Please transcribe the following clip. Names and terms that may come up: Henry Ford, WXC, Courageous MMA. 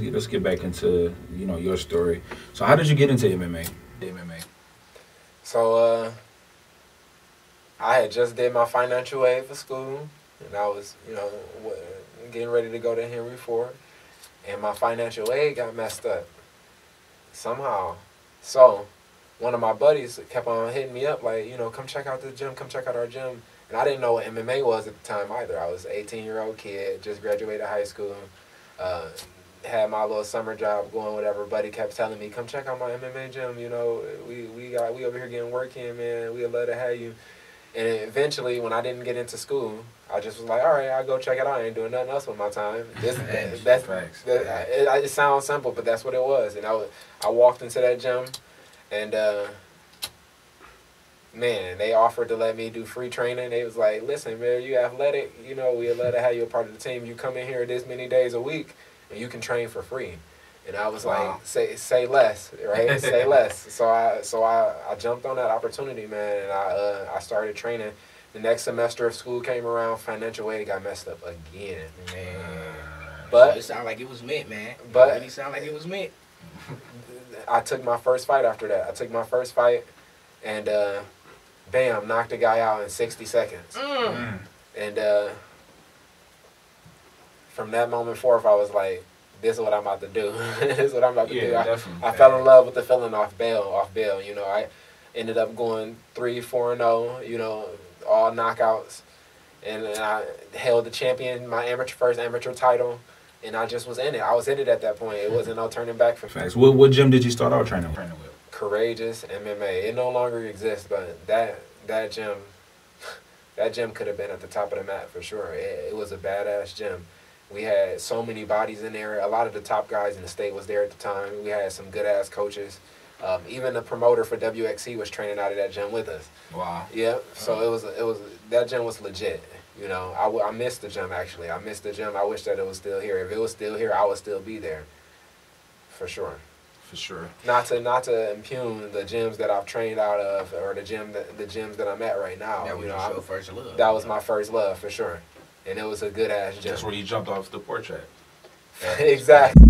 Let's get back into, you know, your story. So how did you get into MMA? So I had just did my financial aid for school, and I was, you know, getting ready to go to Henry Ford, and my financial aid got messed up somehow. So one of my buddies kept on hitting me up like, you know, come check out the gym, come check out our gym. And I didn't know what MMA was at the time either. I was an 18-year-old kid, just graduated high school, had my little summer job going, whatever. Buddy kept telling me, come check out my MMA gym, you know, we over here getting work in, man, we'd love to have you. And eventually, when I didn't get into school, I just was like, all right, I'll go check it out. I ain't doing nothing else with my time. It sounds simple, but that's what it was. And I walked into that gym, and man, they offered to let me do free training. They was like, listen, man, you athletic. You know, we'd love to have you a part of the team. You come in here this many days a week, and you can train for free. And I was like, say less, right? Say less. So I jumped on that opportunity, man, and I started training. The next semester of school came around, financial aid got messed up again. Man. But so it sounded like it was meant, man. But it really sounded like it was meant. I took my first fight after that. I took my first fight, and bam, knocked a guy out in 60 seconds. Mm. And from that moment forth, I was like, this is what I'm about to do. This is what I'm about to do. I fell in love with the feeling off bail. You know, I ended up going 3-4-0, you know, all knockouts. And I held the champion, my first amateur title. And I just was in it. I was in it at that point. It wasn't no turning back for me. What gym did you start out training with? Courageous MMA. It no longer exists, but that gym, that gym could have been at the top of the map for sure. It was a badass gym. We had so many bodies in there. A lot of the top guys in the state was there at the time. We had some good-ass coaches. Even the promoter for WXC was training out of that gym with us. Wow. Yeah, so it was that gym was legit. You know, I missed the gym, actually. I missed the gym. I wish that it was still here. If it was still here, I would still be there for sure. For sure. Not to impugn the gyms that I've trained out of or the gyms that I'm at right now. That was your first love. That was my first love, for sure. And it was a good ass gym. That's where you jumped off the porch at. Exactly.